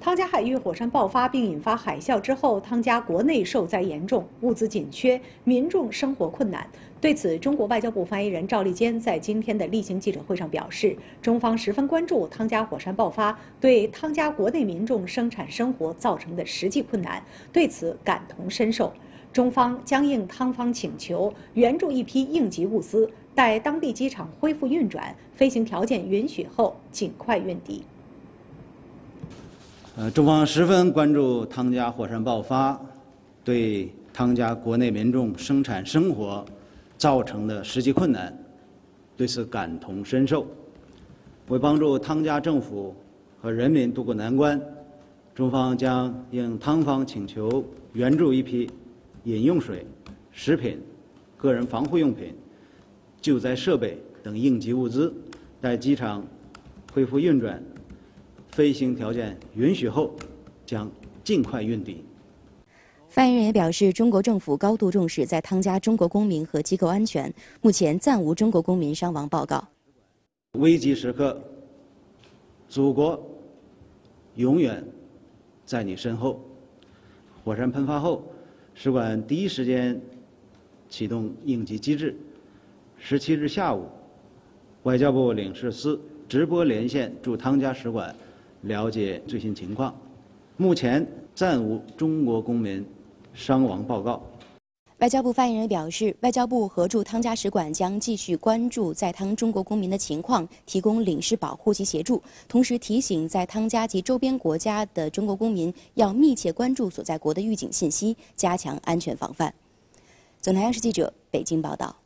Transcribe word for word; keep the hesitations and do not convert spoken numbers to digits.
汤加海域火山爆发并引发海啸之后，汤加国内受灾严重，物资紧缺，民众生活困难。对此，中国外交部发言人赵立坚在今天的例行记者会上表示，中方十分关注汤加火山爆发对汤加国内民众生产生活造成的实际困难，对此感同身受。中方将应汤方请求，援助一批应急物资，待当地机场恢复运转、飞行条件允许后，尽快运抵。 呃，中方十分关注汤加火山爆发对汤加国内民众生产生活造成的实际困难，对此感同身受。为帮助汤加政府和人民渡过难关，中方将应汤方请求，援助一批饮用水、食品、个人防护用品、救灾设备等应急物资，待机场恢复运转。 飞行条件允许后，将尽快运抵。发言人也表示，中国政府高度重视在汤加中国公民和机构安全，目前暂无中国公民伤亡报告。危急时刻，祖国永远在你身后。火山喷发后，使馆第一时间启动应急机制。十七日下午，外交部领事司直播连线驻汤加使馆。 了解最新情况，目前暂无中国公民伤亡报告。外交部发言人表示，外交部和驻汤加使馆将继续关注在汤中国公民的情况，提供领事保护及协助。同时提醒在汤加及周边国家的中国公民要密切关注所在国的预警信息，加强安全防范。总台央视记者北京报道。